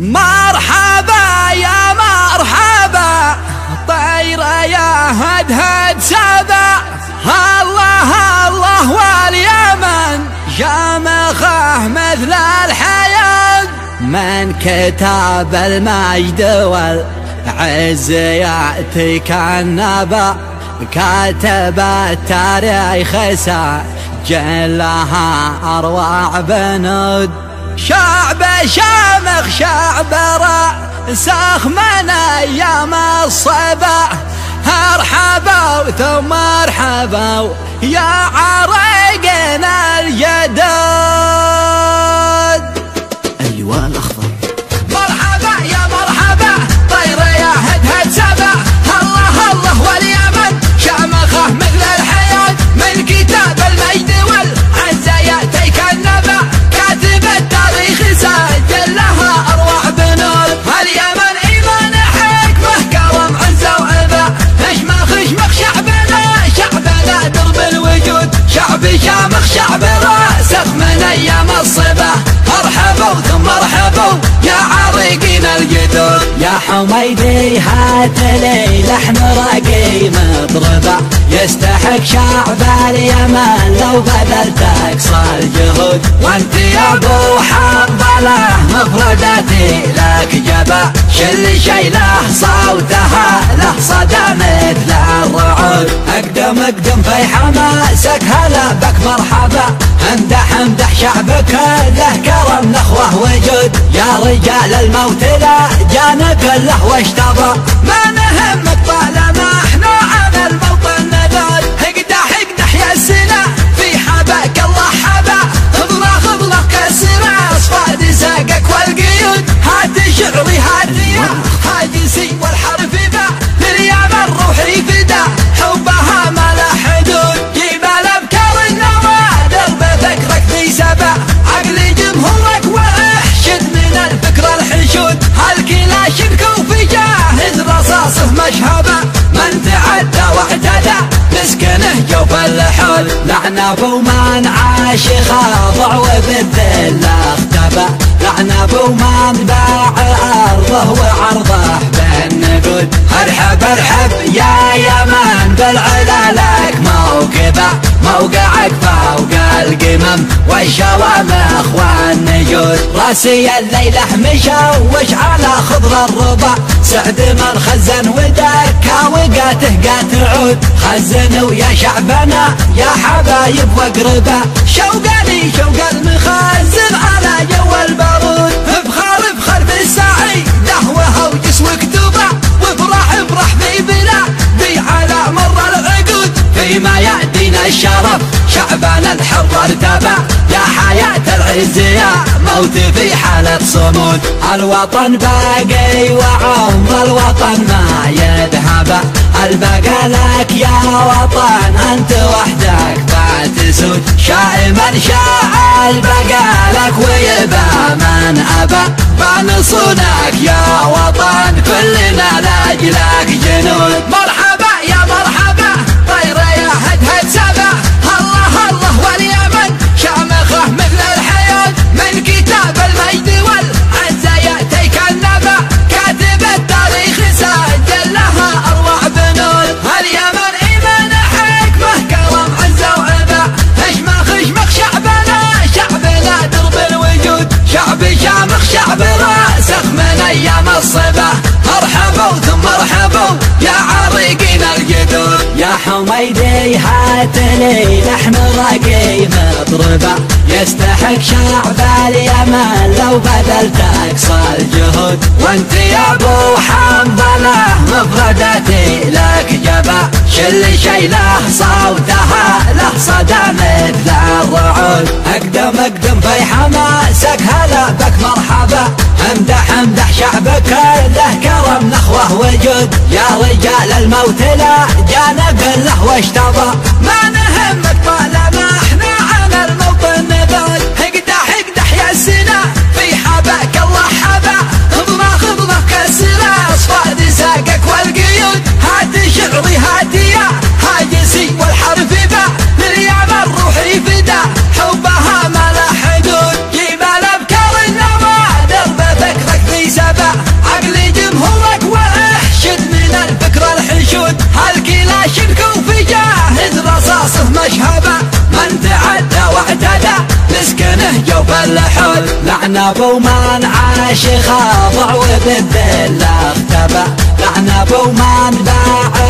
مرحبا يا مرحبا طيرة يا هدهد سبأ، الله الله واليمن يا مخه مثل الحيل، من كتاب المجد والعز يأتيك النبأ، كاتب التاريخ سجلها أروع بنود، شعب شامخ شعب راسخ من ايام الصبا، ارحبوا ثم ارحبوا يا عريقنا الجداد. اللواء الاخضر مرحبا يا مرحبا طيرة يا هدهد سبأ، الله الله واليمن شامخه مثل الحياة، من كتاب المجد والعز ياتيك النبأ، سجلها أروع بنود، اليمن إيمان حكمة كرم عزة وعبا، اشمخ اشمخ شعبنا شعبنا درب الوجود، شعب شامخ شعب راسخ من أيام الصبا، أرحبوا ثم أرحبوا يا عريقنا الجدود. يا حميدي هات لي لحن راقي مطربة، يستحق شعب اليمن لو بذلت أقصى الجهود، وأنت يا ابو حنظله مفرداتي لك جبا، كل شي له صوتها له صدى مثل الرعود، اقدم اقدم في حماسك هلا بك مرحبا، امدح امدح شعبك له كرم نخوه وجود، يا رجال الموت لا جانا كله واشتبى، ما نهمك طالما احنا عن الموطن نبات، اقدح اقدح يا سلا في حباك الله حبا، اضلخ اضلخ كسر اصفاد ساقك والقيود، هاتي شعري هاتي هاجسي والحرف باء، لليمن روحي فدا حبها ما لا حدود، جمال ابكار النوى درب فكرك في سبا، عقلي جمهورك واحشد من الفكر الحشود، هالكلاشنكو في جاهز رصاصه مشهبه، من تعدى واعتدى مسكنه جوف اللحول، لعنب ومن عاشقه ضعو بالذله اختبى، لعنب ومن باع ارضه وعرضه بالنقود، ارحب ارحب يا يمن بالعلا لك موكبه، موقعك فوق القمم والشوامخ والنجود، راسي الليله مشوش على خضر الربع، سعد من خزن ودكا وقاته قات عود، خزنوا يا شعبنا يا حبايب واقربا، شوقني شوق المخازن على جو البارود، بخار بخار بالسعي دهوها وجس وكتبه، وافرح افرح في بلا بي على مر العقود، فيما يأتينا الشرف شعبنا الحر ارتبى، يا حياة العز يا موت في حالة صمود، الوطن باقي وعمر الوطن ما يذهب، البقى لك يا وطن انت وحدك بعتسود، شاء من شاء البقى لك ويبى من ابى، بنصونك يا وطن كلنا لاجلك جنود. مرحبا يا مرحبا طيرة يا هدهد سبأ، الله الله واليمن شامخه مثل الحياة، من كتاب المجد والعز يأتيك النبأ، كاتب التاريخ سجلها أروع بنود، اليمن إيمان حكمة كرم عزة وعبا، اشمخ اشمخ شعبنا شعبنا درب الوجود، شعب شامخ شعب راسخ من أيام الصبا، أرحبوا ثم أرحبوا يا عريقنا الجدود. يا حميدي هات لي لحن راقي مطربة، يستحق شعب اليمن لو بذلت أقصى الجهود، وأنت يا ابو حنظله مفرداتي لك جبا، كل شي له صوتها له صدى مثل الرعود، أقدم أقدم في حماسك هلا بك مرحبا، امدح امدح شعبك له كرم نخوه وجود، يا رجال الموت لا جانا كله واشتبى، ما نهمك طالما احنا عن الموطن نبات، اقدح اقدح يا سنا في حباك الله حبا، اضلخ اضلخ كسر اصفاد ساقك والقيود، هاتي شعري هاتي يا هاجسي والحرف باء، لليمن روحي فدا حبها ما لا حدود، جمال ابكار النوى درب فكرك في لعنا بومان عاشق خاضع وبالذل اختبع، لعنا بومان باع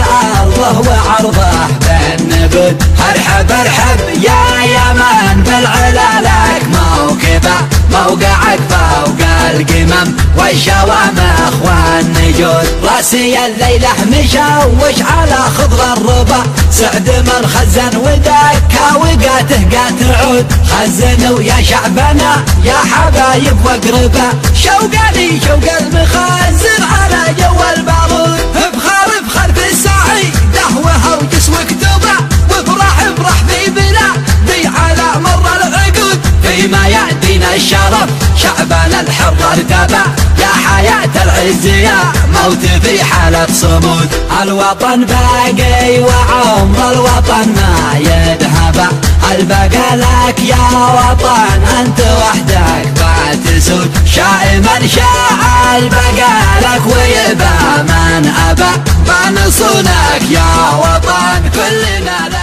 ارضه وعرضه بالنبل. ارحب ارحب يا يمن بالعلا لك موكبه، موقعك فوق القمم والشوامخ والنجود. راسي الليله مشوش على خضر الربا، سعد من خزن ودكا وقاته قات عود. خزنوا يا شعبنا يا حبايب واقربا، شوقني شوق المخازن على جو البارود. بخارب خلف الساعي دهوها وجسم اكتبا، وافرح افرح في بلا بي على مر العقود. فيما يأتينا الشرف شعبنا الحر ارتبع، يا حياة العز يا موت في حالة صمود. الوطن باقي وعمر الوطن ما يذهب، البقى لك يا وطن انت وحدك فاتسود. شاء من شاء البقى لك ويبى من ابى، بنصونك يا وطن كلنا